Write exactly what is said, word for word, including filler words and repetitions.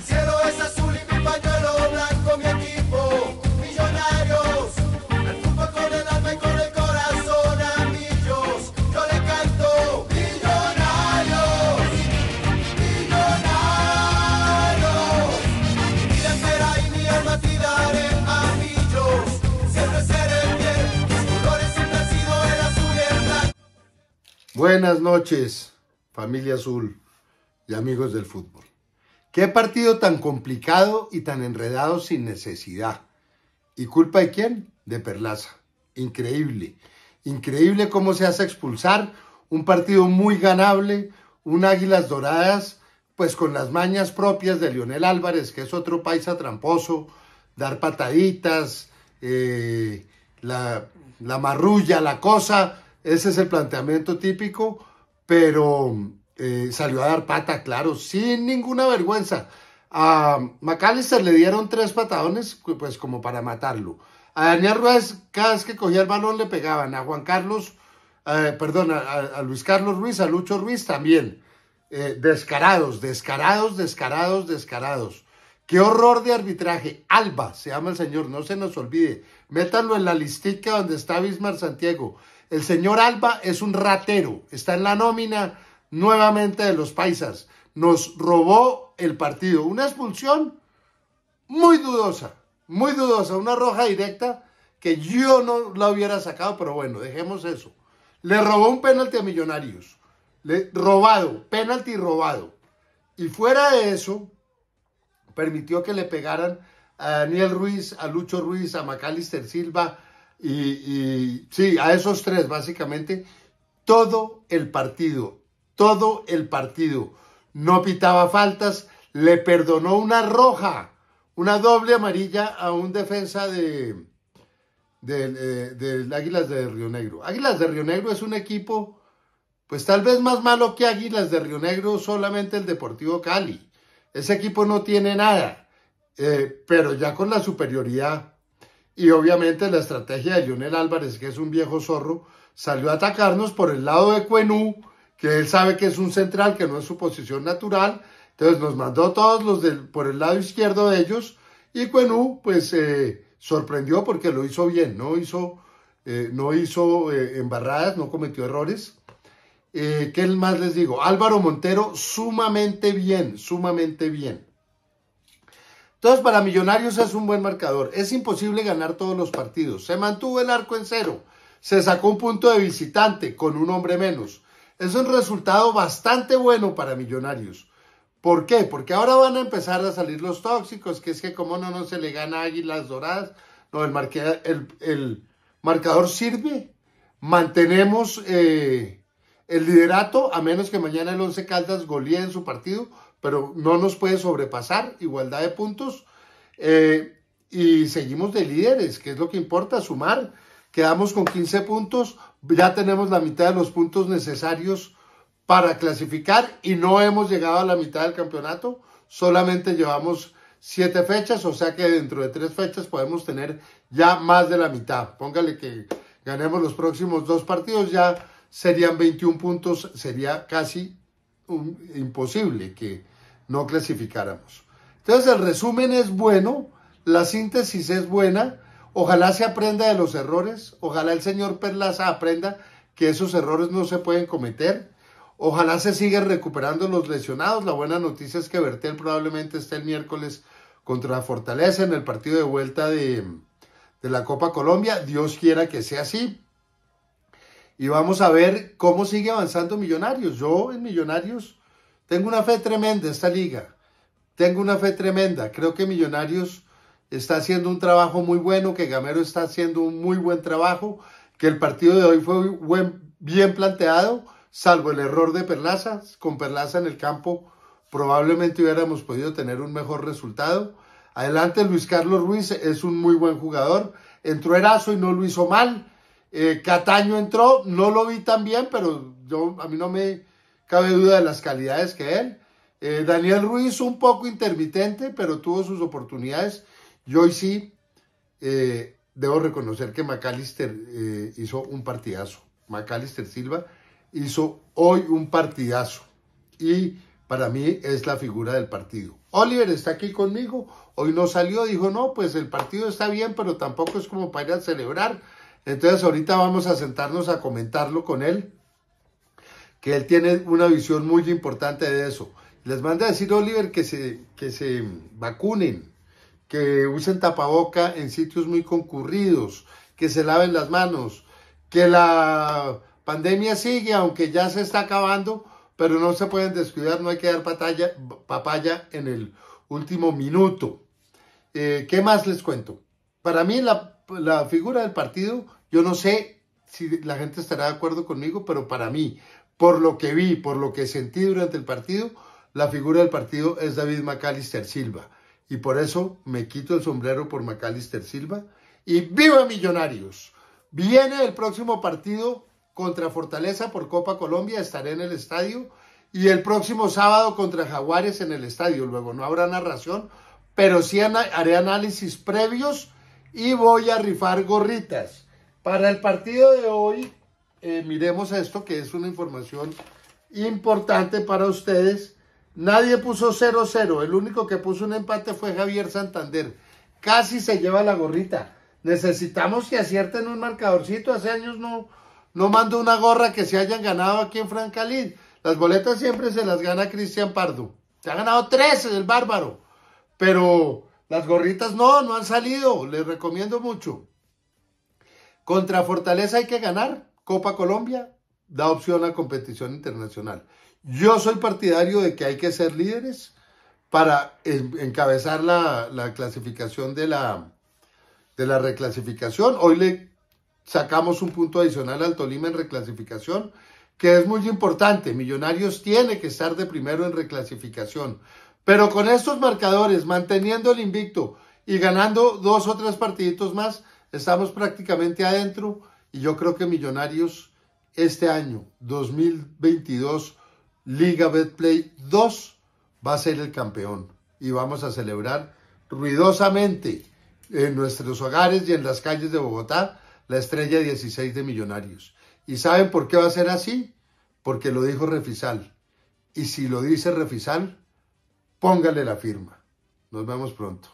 El cielo es azul y mi pañuelo blanco, mi equipo, Millonarios. Al fútbol con el alma y con el corazón a millos. Yo le canto, Millonarios, Millonarios. Mi vida entera y mi alma te daré a millos. Siempre seré fiel, mis colores siempre han sido el azul y el blanco. Buenas noches, familia azul y amigos del fútbol. Qué partido tan complicado y tan enredado sin necesidad. ¿Y culpa de quién? De Perlaza. Increíble. Increíble cómo se hace expulsar. Un partido muy ganable. Un Águilas Doradas, pues con las mañas propias de Lionel Álvarez, que es otro paisa tramposo. Dar pataditas, eh, la, la marrulla, la cosa. Ese es el planteamiento típico, pero... Eh, salió a dar pata, claro, sin ninguna vergüenza. A Mackalister le dieron tres patadones, pues como para matarlo. A Daniel Ruiz, cada vez que cogía el balón le pegaban. A Juan Carlos, eh, perdón, a, a Luis Carlos Ruiz, a Lucho Ruiz también. Eh, descarados, descarados, descarados, descarados. Qué horror de arbitraje. Alba, se llama el señor, no se nos olvide. Métanlo en la listica donde está Bismar Santiago. El señor Alba es un ratero, está en la nómina nuevamente de los paisas, nos robó el partido. Una expulsión muy dudosa, muy dudosa, una roja directa que yo no la hubiera sacado, pero bueno, dejemos eso. Le robó un penalti a Millonarios, le, robado, penalti robado, y fuera de eso, permitió que le pegaran a Daniel Ruiz, a Lucho Ruiz, a Mackalister Silva, y, y sí, a esos tres básicamente, todo el partido. Todo el partido, no pitaba faltas, le perdonó una roja, una doble amarilla a un defensa de, de, de, de Águilas de Rionegro. Águilas de Rionegro es un equipo, pues tal vez más malo que Águilas de Rionegro, solamente el Deportivo Cali. Ese equipo no tiene nada, eh, pero ya con la superioridad y obviamente la estrategia de Lionel Álvarez, que es un viejo zorro, salió a atacarnos por el lado de Cuenú, que él sabe que es un central, que no es su posición natural, entonces nos mandó todos los del, por el lado izquierdo de ellos, y Cuenú, pues, eh, sorprendió porque lo hizo bien, no hizo, eh, no hizo eh, embarradas, no cometió errores. Eh, ¿Qué más les digo? Álvaro Montero, sumamente bien, sumamente bien. Entonces, para Millonarios es un buen marcador, es imposible ganar todos los partidos, se mantuvo el arco en cero, se sacó un punto de visitante con un hombre menos. Es un resultado bastante bueno para Millonarios. ¿Por qué? Porque ahora van a empezar a salir los tóxicos, que es que como no, no se le gana a Águilas Doradas. No, el, marque, el, el marcador sirve. Mantenemos eh, el liderato, a menos que mañana el once Caldas golea en su partido, pero no nos puede sobrepasar, igualdad de puntos. Eh, y seguimos de líderes, que es lo que importa, sumar. Quedamos con quince puntos, ya tenemos la mitad de los puntos necesarios para clasificar y no hemos llegado a la mitad del campeonato, solamente llevamos siete fechas, o sea que dentro de tres fechas podemos tener ya más de la mitad. Póngale que ganemos los próximos dos partidos, ya serían veintiún puntos, sería casi un, imposible que no clasificáramos. Entonces el resumen es bueno, la síntesis es buena. Ojalá se aprenda de los errores, ojalá el señor Perlaza aprenda que esos errores no se pueden cometer, ojalá se sigan recuperando los lesionados. La buena noticia es que Bertel probablemente esté el miércoles contra Fortaleza en el partido de vuelta de, de la Copa Colombia, Dios quiera que sea así, y vamos a ver cómo sigue avanzando Millonarios. Yo en Millonarios tengo una fe tremenda en esta liga, tengo una fe tremenda, creo que Millonarios está haciendo un trabajo muy bueno, que Gamero está haciendo un muy buen trabajo, que el partido de hoy fue buen, bien planteado, salvo el error de Perlaza. Con Perlaza en el campo probablemente hubiéramos podido tener un mejor resultado. Adelante, Luis Carlos Ruiz es un muy buen jugador, entró Erazo y no lo hizo mal. eh, Cataño entró, no lo vi tan bien, pero yo, a mí no me cabe duda de las calidades que él. eh, Daniel Ruiz un poco intermitente, pero tuvo sus oportunidades. Yo hoy sí eh, debo reconocer que Mackalister eh, hizo un partidazo. Mackalister Silva hizo hoy un partidazo. Y para mí es la figura del partido. Oliver está aquí conmigo, hoy no salió, dijo no, pues el partido está bien, pero tampoco es como para ir a celebrar. Entonces ahorita vamos a sentarnos a comentarlo con él, que él tiene una visión muy importante de eso. Les manda a decir, Oliver, que se, que se vacunen, que usen tapaboca en sitios muy concurridos, que se laven las manos, que la pandemia sigue, aunque ya se está acabando, pero no se pueden descuidar, no hay que dar batalla, papaya en el último minuto. Eh, ¿Qué más les cuento? Para mí la, la figura del partido, yo no sé si la gente estará de acuerdo conmigo, pero para mí, por lo que vi, por lo que sentí durante el partido, la figura del partido es David Mackalister Silva. Y por eso me quito el sombrero por Mackalister Silva. Y ¡viva Millonarios! Viene el próximo partido contra Fortaleza por Copa Colombia, estaré en el estadio. Y el próximo sábado contra Jaguares en el estadio. Luego no habrá narración, pero sí haré análisis previos y voy a rifar gorritas. Para el partido de hoy, eh, miremos esto, que es una información importante para ustedes. Nadie puso cero cero, el único que puso un empate fue Javier Santander. Casi se lleva la gorrita. Necesitamos que acierten un marcadorcito. Hace años no, no mando una gorra que se hayan ganado aquí en Francalid. Las boletas siempre se las gana Cristian Pardo. Se ha ganado tres el bárbaro. Pero las gorritas no, no han salido. Les recomiendo mucho. Contra Fortaleza hay que ganar. Copa Colombia da opción a competición internacional. Yo soy partidario de que hay que ser líderes para encabezar la, la clasificación de la, de la reclasificación. Hoy le sacamos un punto adicional al Tolima en reclasificación, que es muy importante. Millonarios tiene que estar de primero en reclasificación. Pero con estos marcadores, manteniendo el invicto y ganando dos o tres partiditos más, estamos prácticamente adentro. Y yo creo que Millonarios este año, dos mil veintidós, Liga Betplay dos, va a ser el campeón y vamos a celebrar ruidosamente en nuestros hogares y en las calles de Bogotá la estrella dieciséis de Millonarios. ¿Y saben por qué va a ser así? Porque lo dijo Refisal. Y si lo dice Refisal, póngale la firma. Nos vemos pronto.